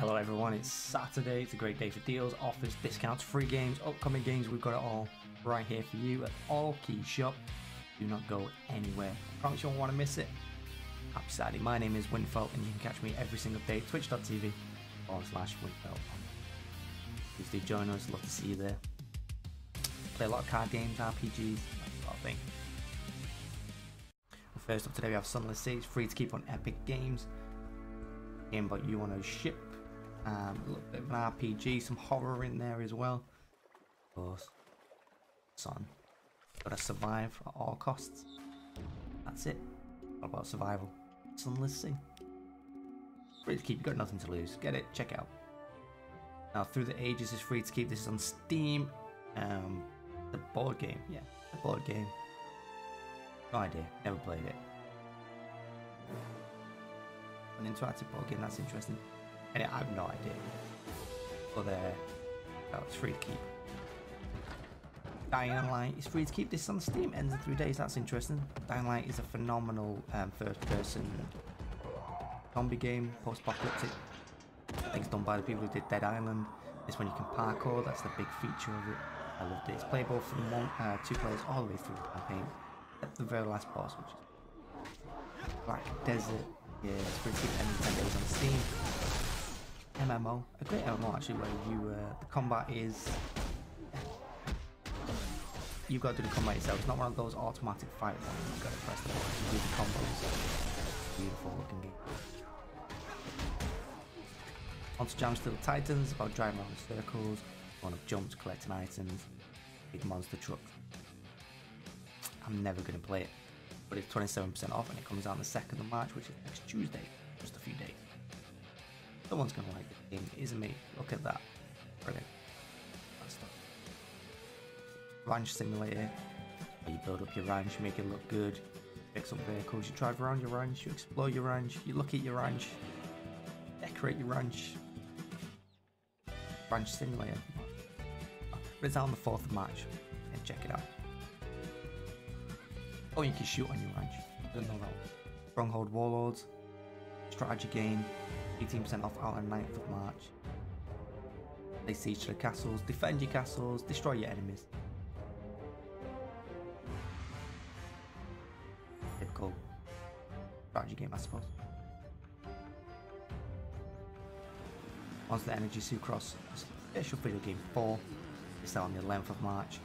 Hello everyone, it's Saturday, it's a great day for deals, offers, discounts, free games, upcoming games, we've got it all right here for you at Allkeyshop. Do not go anywhere, I promise you won't want to miss it. Happy Saturday, my name is Windfell and you can catch me every single day at twitch.tv/Windfell. Please do join us, love to see you there. Play a lot of card games, RPGs, that sort of thing. Well, first up today we have Sunless Sea, it's free to keep on Epic Games. Game about you on a ship. A little bit of an RPG, some horror in there as well. Of course, son, gotta survive at all costs. That's it. All about survival. Sunless Sea. Free to keep. You got nothing to lose. Get it. Check out. Now, Through the Ages is free to keep. This is on Steam. The board game. Yeah, the board game. No idea. Never played it. An interactive board game. That's interesting. And I have no idea. But oh, it's free to keep. Dying Light is free to keep. This on Steam, ends in 3 days. That's interesting. Dying Light is a phenomenal first-person zombie game, post-apocalyptic. I think it's done by the people who did Dead Island. It's when you can parkour. That's the big feature of it. I loved it. It's playable from two players all the way through the campaign, except the very last boss, which is Black Desert. Yeah, it's free to keep. Ends in 10 days on Steam. MMO, a great MMO actually, where you the combat is you've got to do the combat yourself. It's not one of those automatic fight ones. You've got to press the button to do the combo yourself. Beautiful looking game. Onto Jamstool Titans, about driving around in circles, going up jumps, collecting items, big monster truck. I'm never going to play it, but it's 27% off and it comes out on the 2nd of March, which is next Tuesday, just a few days. Someone's gonna like the game, isn't me? Look at that. Brilliant. That's stuff. Ranch Simulator. You build up your ranch, you make it look good, you fix up vehicles, you drive around your ranch, you explore your ranch, you look at your ranch, decorate your ranch. Ranch Simulator. But it's out on the 4th of March. And check it out. Oh, you can shoot on your ranch. I don't know that one. Stronghold Warlords. Strategy game. 18% off out on 9th of March. They siege the castles, defend your castles, destroy your enemies. Typical strategy game, I suppose. Onto the Energy Sucrose, special video game 4. It's out on the 11th of March.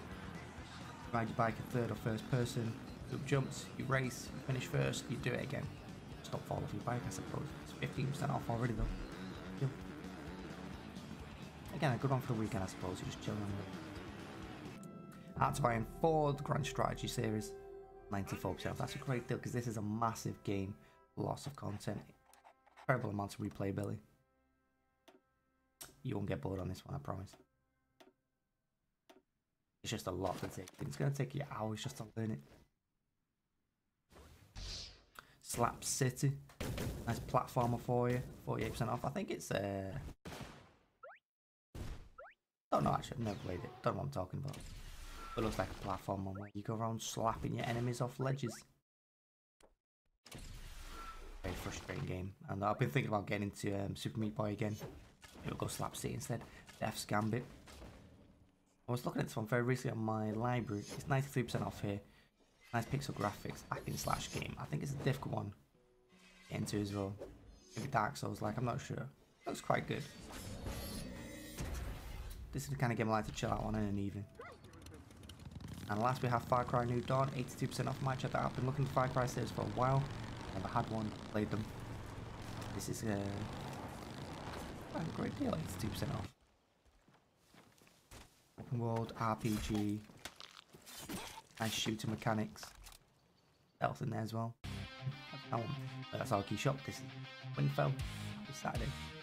Ride your bike in third or first person, do jumps, you race, you finish first, you do it again. Stop falling off your bike, I suppose. It's 15% off already though. Chill. Again, a good one for the weekend, I suppose. You're just chilling on it. Hearts of Iron IV, the Grand Strategy series, 94% off. That's a great deal because this is a massive game, lots of content, incredible amount of replayability. You won't get bored on this one, I promise. It's just a lot to take. It's going to take you hours just to learn it. Slap City, nice platformer for you, 48% off. I think it's don't know actually, I've never played it, don't know what I'm talking about. It looks like a platformer where you go around slapping your enemies off ledges. Very frustrating game, and I've been thinking about getting into Super Meat Boy again. It'll go Slap City instead. Death Scambit. I was looking at this one very recently on my library. It's 93% off here. Nice pixel graphics, hack and slash game. I think it's a difficult one to get into as well. Maybe Dark Souls, like, I'm not sure. Looks quite good. This is the kind of game I like to chill out on in an evening. And last we have Far Cry New Dawn, 82% off. Might check that out. I've been looking for Far Cry series for a while. Never had one, played them. This is a great deal, 82% off. Open world, RPG. Nice shooter mechanics. Stealth in there as well. That's Allkeyshop. This is Windfell. It's Saturday.